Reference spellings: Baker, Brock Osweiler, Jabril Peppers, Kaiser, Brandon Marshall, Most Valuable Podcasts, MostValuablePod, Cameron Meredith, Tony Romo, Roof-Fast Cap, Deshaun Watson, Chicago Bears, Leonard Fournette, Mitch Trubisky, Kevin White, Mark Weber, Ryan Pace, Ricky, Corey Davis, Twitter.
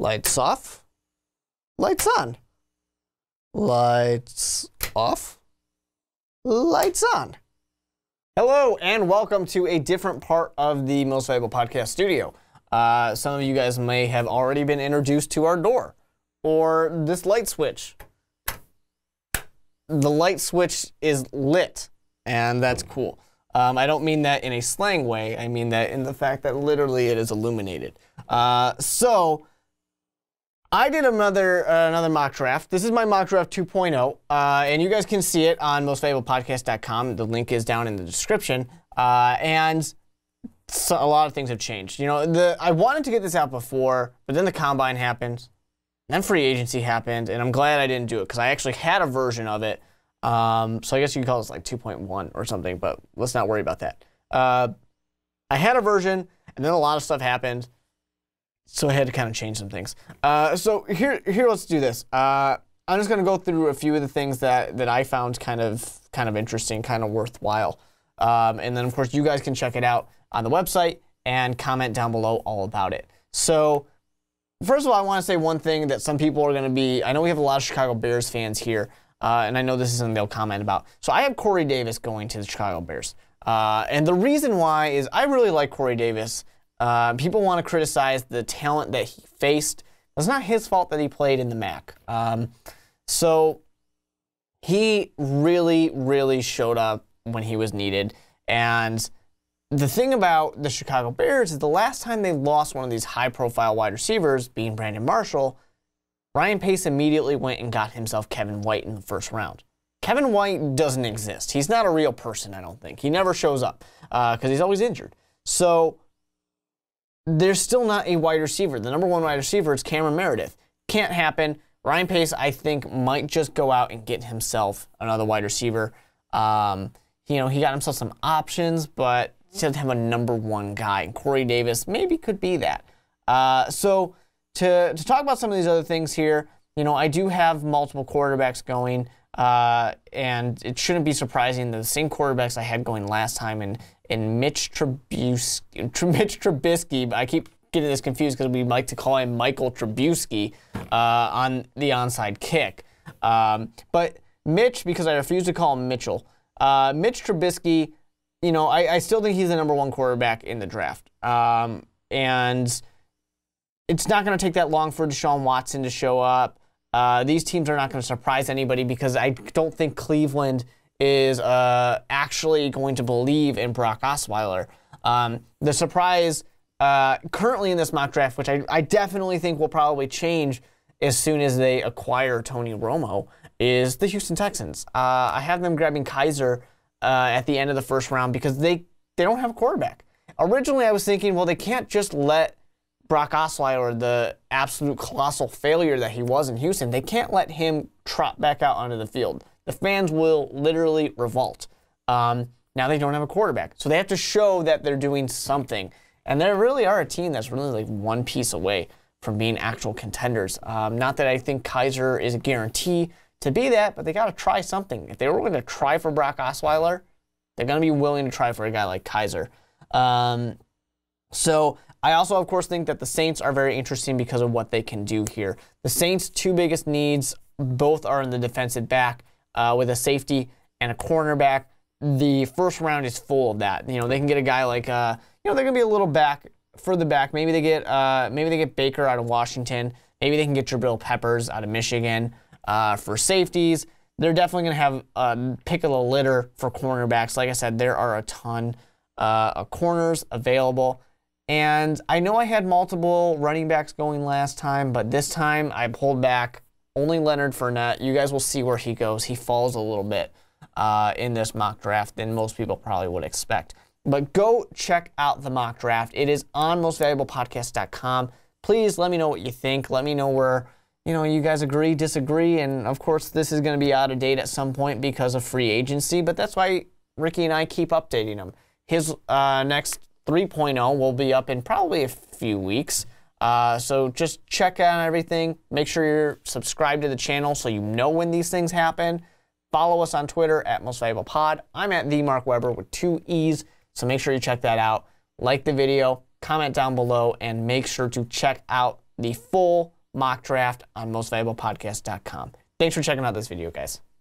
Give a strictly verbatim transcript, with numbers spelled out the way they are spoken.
Lights off. Lights on. Lights off. Lights on. Hello and welcome to a different part of the Most Valuable Podcast studio. Uh, some of you guys may have already been introduced to our door or this light switch. The light switch is lit, and that's cool. Um, I don't mean that in a slang way. I mean that in the fact that literally it is illuminated. Uh, so I did another uh, another mock draft. This is my mock draft two point oh, uh, and you guys can see it on most valuable podcast dot com. The link is down in the description, uh, and so a lot of things have changed. You know, the I wanted to get this out before, but then the combine happened, and then free agency happened, and I'm glad I didn't do it because I actually had a version of it. Um, so I guess you could call this like two point one or something, but let's not worry about that. Uh, I had a version, and then a lot of stuff happened. So I had to kind of change some things. Uh, so here, here, let's do this. Uh, I'm just gonna go through a few of the things that that I found kind of, kind of interesting, kind of worthwhile, um, and then of course you guys can check it out on the website and comment down below all about it. So first of all, I want to say one thing that some people are gonna be. I know we have a lot of Chicago Bears fans here, uh, and I know this is something they'll comment about. So I have Corey Davis going to the Chicago Bears, uh, and the reason why is I really like Corey Davis. Uh, people want to criticize the talent that he faced. It's not his fault that he played in the M A C. Um, so he really, really showed up when he was needed. And the thing about the Chicago Bears is the last time they lost one of these high-profile wide receivers, being Brandon Marshall, Ryan Pace immediately went and got himself Kevin White in the first round. Kevin White doesn't exist. He's not a real person, I don't think. He never shows up uh, because he's always injured. So there's still not a wide receiver. The number one wide receiver is Cameron Meredith. Can't happen. Ryan Pace, I think, might just go out and get himself another wide receiver. Um, you know, he got himself some options, but he doesn't have a number one guy. And Corey Davis maybe could be that. Uh, so to, to talk about some of these other things here, you know, I do have multiple quarterbacks going, uh, and it shouldn't be surprising that the same quarterbacks I had going last time and and Mitch Trubisky, Mitch Trubisky, I keep getting this confused because we like to call him Michael Trubisky uh, on the onside kick. Um, but Mitch, because I refuse to call him Mitchell, uh, Mitch Trubisky, you know, I, I still think he's the number one quarterback in the draft. Um, and it's not going to take that long for Deshaun Watson to show up. Uh, these teams are not going to surprise anybody because I don't think Cleveland is uh, actually going to believe in Brock Osweiler. Um, the surprise uh, currently in this mock draft, which I, I definitely think will probably change as soon as they acquire Tony Romo, is the Houston Texans. Uh, I have them grabbing Kaiser uh, at the end of the first round because they, they don't have a quarterback. Originally, I was thinking, well, they can't just let Brock Osweiler, the absolute colossal failure that he was in Houston, they can't let him trot back out onto the field. The fans will literally revolt. Um, now they don't have a quarterback, so they have to show that they're doing something. And they really are a team that's really like one piece away from being actual contenders. Um, not that I think Kaiser is a guarantee to be that, but they got to try something. If they were going to try for Brock Osweiler, they're going to be willing to try for a guy like Kaiser. Um, so I also, of course, think that the Saints are very interesting because of what they can do here. The Saints' two biggest needs, both are in the defensive back. Uh, with a safety and a cornerback, the first round is full of that. You know, they can get a guy like, uh, you know, they're gonna be a little back further back. Maybe they get, uh, maybe they get Baker out of Washington. Maybe they can get Jabril Peppers out of Michigan uh, for safeties. They're definitely gonna have a uh, pick of the litter for cornerbacks. Like I said, there are a ton uh, of corners available. And I know I had multiple running backs going last time, but this time I pulled back. Only Leonard Fournette. You guys will see where he goes. He falls a little bit uh, in this mock draft than most people probably would expect. But go check out the mock draft. It is on most valuable podcast dot com. Please let me know what you think. Let me know where you know you guys agree, disagree, and of course this is going to be out of date at some point because of free agency. But that's why Ricky and I keep updating him. His uh, next three point oh will be up in probably a few weeks. Uh, so just check out everything. Make sure you're subscribed to the channel so you know when these things happen. Follow us on Twitter at Most Valuable Pod. I'm at the Mark Weber with two E's, so make sure you check that out. Like the video, comment down below, and make sure to check out the full mock draft on most valuable podcast dot com. Thanks for checking out this video, guys.